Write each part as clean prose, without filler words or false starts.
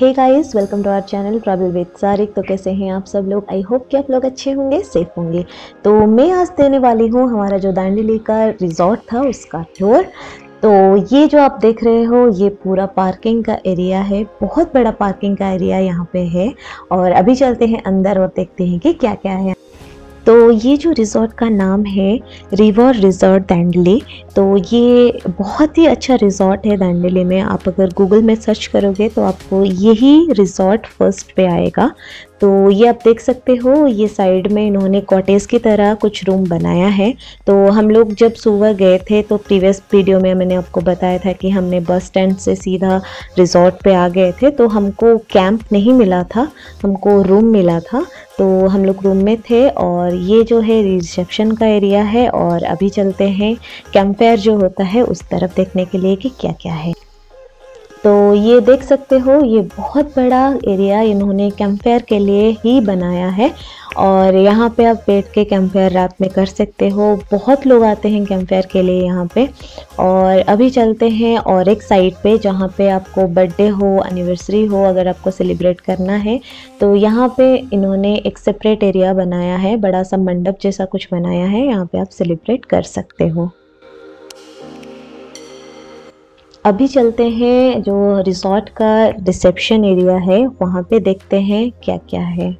Hey guys, welcome to our channel travel with Sarik. तो कैसे हैं आप सब लोग? आई होप कि आप लोग अच्छे होंगे, सेफ होंगे। तो मैं आज देने वाली हूँ हमारा जो दांडेली का रिजॉर्ट था उसका टूर। तो ये जो आप देख रहे हो ये पूरा पार्किंग का एरिया है, बहुत बड़ा पार्किंग का एरिया यहाँ पे है। और अभी चलते हैं अंदर और देखते हैं कि क्या क्या है। तो ये जो रिज़ॉर्ट का नाम है रिवर रिज़ॉर्ट दांडेली। तो ये बहुत ही अच्छा रिज़ॉर्ट है दांडेली में। आप अगर गूगल में सर्च करोगे तो आपको यही रिज़ॉर्ट फर्स्ट पे आएगा। तो ये आप देख सकते हो, ये साइड में इन्होंने कॉटेज की तरह कुछ रूम बनाया है। तो हम लोग जब सुबह गए थे तो प्रीवियस वीडियो में मैंने आपको बताया था कि हमने बस स्टैंड से सीधा रिज़ॉर्ट पे आ गए थे, तो हमको कैंप नहीं मिला था, हमको रूम मिला था। तो हम लोग रूम में थे और ये जो है रिसेप्शन का एरिया है। और अभी चलते हैं कैंपफायर जो होता है उस तरफ देखने के लिए कि क्या क्या है। तो ये देख सकते हो ये बहुत बड़ा एरिया इन्होंने कैंपफायर के लिए ही बनाया है। और यहाँ पे आप बैठ के कैंपफायर रात में कर सकते हो। बहुत लोग आते हैं कैंपफायर के लिए यहाँ पे। और अभी चलते हैं और एक साइड पे जहाँ पे आपको बर्थडे हो, एनिवर्सरी हो, अगर आपको सेलिब्रेट करना है तो यहाँ पे इन्होंने एक सेपरेट एरिया बनाया है, बड़ा सा मंडप जैसा कुछ बनाया है, यहाँ पे आप सेलिब्रेट कर सकते हो। अभी चलते हैं जो रिसॉर्ट का रिसेप्शन एरिया है वहाँ पे, देखते हैं क्या क्या है।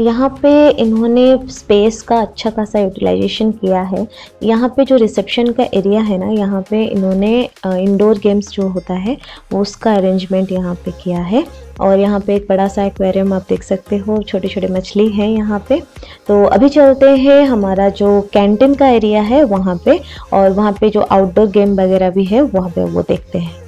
यहाँ पे इन्होंने स्पेस का अच्छा खासा यूटिलाइजेशन किया है। यहाँ पे जो रिसेप्शन का एरिया है ना, यहाँ पे इन्होंने इंडोर गेम्स जो होता है वो उसका अरेंजमेंट यहाँ पे किया है। और यहाँ पे एक बड़ा सा एक्वेरियम आप देख सकते हो, छोटे छोटे मछली हैं यहाँ पे। तो अभी चलते हैं हमारा जो कैंटीन का एरिया है वहाँ पे, और वहाँ पे जो आउटडोर गेम वगैरह भी है वहाँ पे, वो देखते हैं।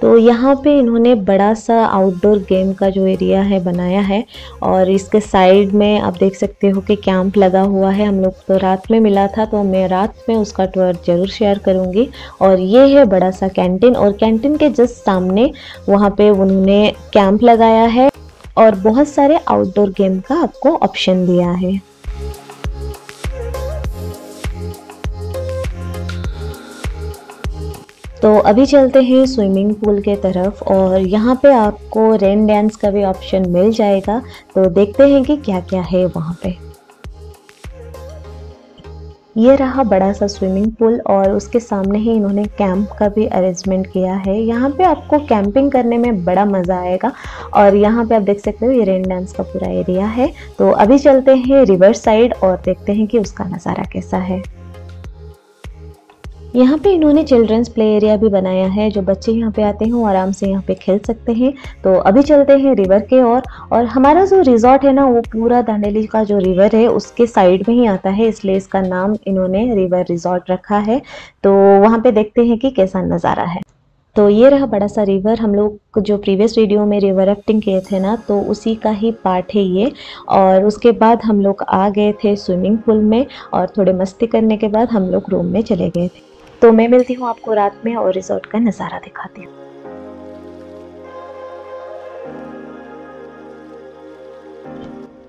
तो यहाँ पे इन्होंने बड़ा सा आउटडोर गेम का जो एरिया है बनाया है। और इसके साइड में आप देख सकते हो कि कैंप लगा हुआ है। हम लोग तो रात में मिला था, तो मैं रात में उसका टूर ज़रूर शेयर करूँगी। और ये है बड़ा सा कैंटीन, और कैंटीन के जस्ट सामने वहाँ पे उन्होंने कैंप लगाया है और बहुत सारे आउटडोर गेम का आपको ऑप्शन दिया है। तो अभी चलते हैं स्विमिंग पूल के तरफ, और यहाँ पे आपको रेन डांस का भी ऑप्शन मिल जाएगा। तो देखते हैं कि क्या क्या है वहाँ पे। ये रहा बड़ा सा स्विमिंग पूल, और उसके सामने ही इन्होंने कैंप का भी अरेंजमेंट किया है। यहाँ पे आपको कैंपिंग करने में बड़ा मज़ा आएगा। और यहाँ पे आप देख सकते हो ये रेन डांस का पूरा एरिया है। तो अभी चलते हैं रिवर साइड और देखते हैं कि उसका नज़ारा कैसा है। यहाँ पे इन्होंने चिल्ड्रंस प्ले एरिया भी बनाया है, जो बच्चे यहाँ पे आते हैं वो आराम से यहाँ पे खेल सकते हैं। तो अभी चलते हैं रिवर के ओर। और हमारा जो रिज़ॉर्ट है ना वो पूरा दांडेली का जो रिवर है उसके साइड में ही आता है, इसलिए इसका नाम इन्होंने रिवर रिज़ॉर्ट रखा है। तो वहाँ पे देखते हैं कि कैसा नज़ारा है। तो ये रहा बड़ा सा रिवर। हम लोग जो प्रीवियस वीडियो में रिवर राफ्टिंग किए थे ना, तो उसी का ही पार्ट है ये। और उसके बाद हम लोग आ गए थे स्विमिंग पूल में, और थोड़े मस्ती करने के बाद हम लोग रूम में चले गए थे। तो मैं मिलती हूँ आपको रात में और रिजॉर्ट का नज़ारा दिखाती हूँ।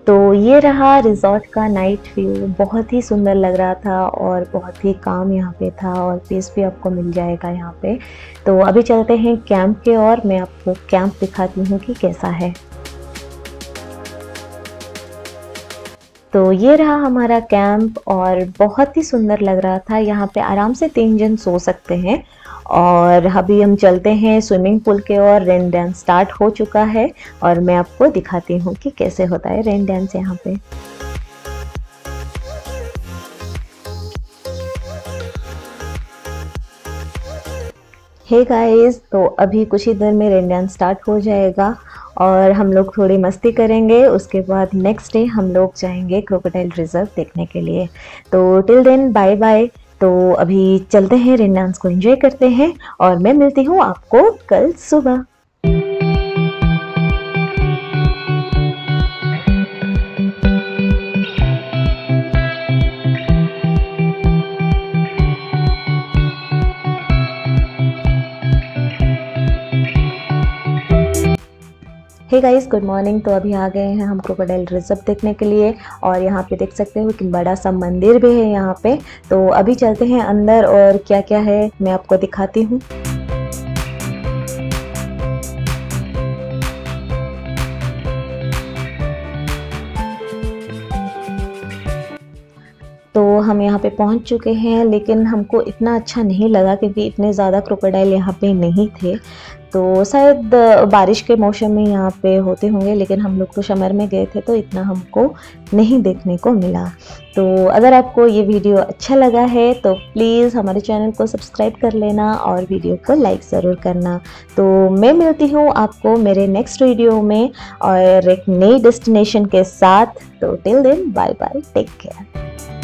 तो ये रहा रिजॉर्ट का नाइट व्यू, बहुत ही सुंदर लग रहा था और बहुत ही काम यहाँ पे था, और पीस भी आपको मिल जाएगा यहाँ पे। तो अभी चलते हैं कैंप के ओर, मैं आपको कैंप दिखाती हूँ कि कैसा है। तो ये रहा हमारा कैंप, और बहुत ही सुंदर लग रहा था। यहाँ पे आराम से 3 जन सो सकते हैं। और अभी हम चलते हैं स्विमिंग पूल के ओर। रेन डांस स्टार्ट हो चुका है और मैं आपको दिखाती हूँ कि कैसे होता है रेन डांस यहाँ पे। हे गाइस, तो अभी कुछ ही देर में रेन डांस स्टार्ट हो जाएगा और हम लोग थोड़ी मस्ती करेंगे। उसके बाद नेक्स्ट डे हम लोग जाएंगे क्रोकोडाइल रिजर्व देखने के लिए। तो टिल देन बाय बाय। तो अभी चलते हैं, रेन डांस को एंजॉय करते हैं, और मैं मिलती हूँ आपको कल सुबह। Hey guys, good morning. तो अभी आ गए हैं हम क्रोकोडाइल रिजर्व देखने के लिए और यहाँ पे देख सकते हो कि बड़ा सा मंदिर भी है यहाँ पे। तो अभी चलते हैं अंदर और क्या क्या है मैं आपको दिखाती हूँ। तो हम यहाँ पे पहुँच चुके हैं, लेकिन हमको इतना अच्छा नहीं लगा क्योंकि इतने ज़्यादा क्रोकोडाइल यहाँ पे नहीं थे। तो शायद बारिश के मौसम में यहाँ पे होते होंगे, लेकिन हम लोग तो समर में गए थे तो इतना हमको नहीं देखने को मिला। तो अगर आपको ये वीडियो अच्छा लगा है तो प्लीज़ हमारे चैनल को सब्सक्राइब कर लेना और वीडियो को लाइक ज़रूर करना। तो मैं मिलती हूँ आपको मेरे नेक्स्ट वीडियो में और एक नई डेस्टिनेशन के साथ। तो till then, bye bye, take care.